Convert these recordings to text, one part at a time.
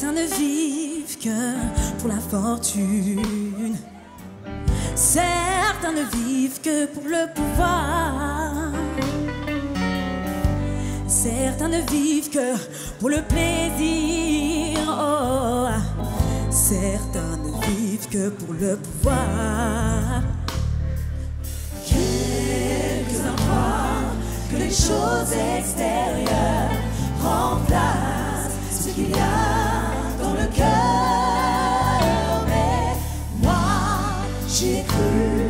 Certains ne vivent que pour la fortune. Certains ne vivent que pour le pouvoir. Certains ne vivent que pour le plaisir. Oh. Certains ne vivent que pour le pouvoir. Quelques-uns croient que les choses extérieures remplacent ce qu'il y a dans le cœur. Mais moi, j'y ai cru,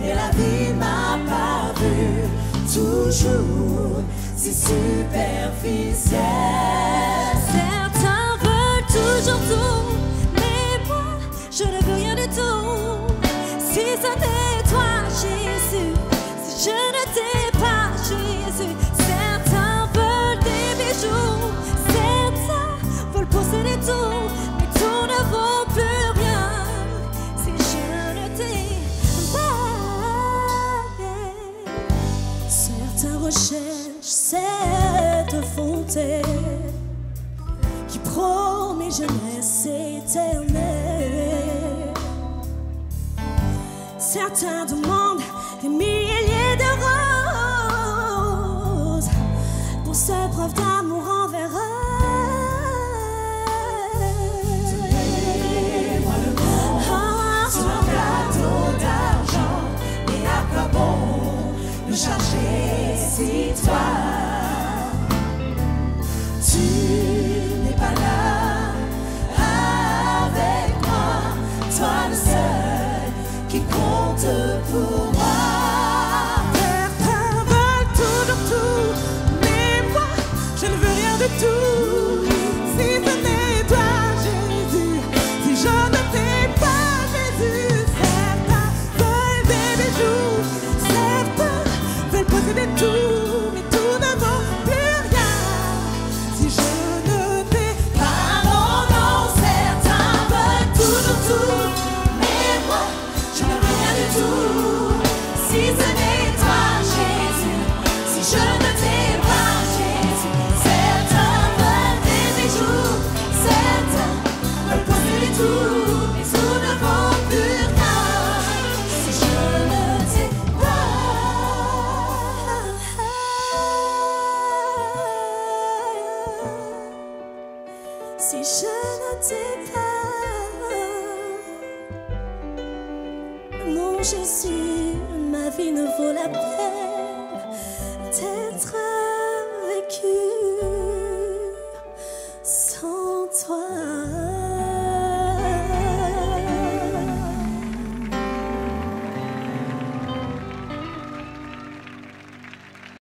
mais la vie m'a paru toujours si superficielle. Certains veulent toujours tout, mais moi, je ne veux rien du tout. Si ça n'est toi, Jésus, si je ne t'ai pas, Jésus. Certains veulent des bijoux, certains veulent posséder tout, mais tout ne vaut plus rien si je ne t'ai pas. Certains recherchent cette fontaine qui promet jeunesse éternelle. Certains demandent des milliers de roses pour cette preuve d'amour envers eux. Donnez-moi le monde sur un plateau d'argent, mais à quoi bon me charger si toi tu n'es pas là avec moi, toi le seul qui compte pour moi. Certains veulent toujours tout, mais moi, je ne veux rien de tout. Si ce n'est toi, Jésus, si je ne t'ai pas, Jésus. Certains veulent des bijoux, certains veulent posséder tout, mais tout ne vaut plus rien si je ne t'ai pas. Non, non, certains veulent toujours tout, mais moi, si ce n'est toi, Jésus, si je ne t'ai pas, Jésus. Certains veulent des bijoux, certains veulent posséder tout, mais tout ne vaut plus rien si je ne t'ai pas, si je ne t'ai pas. Mon Jésus, ma vie ne vaut la peine d'être vécue sans toi.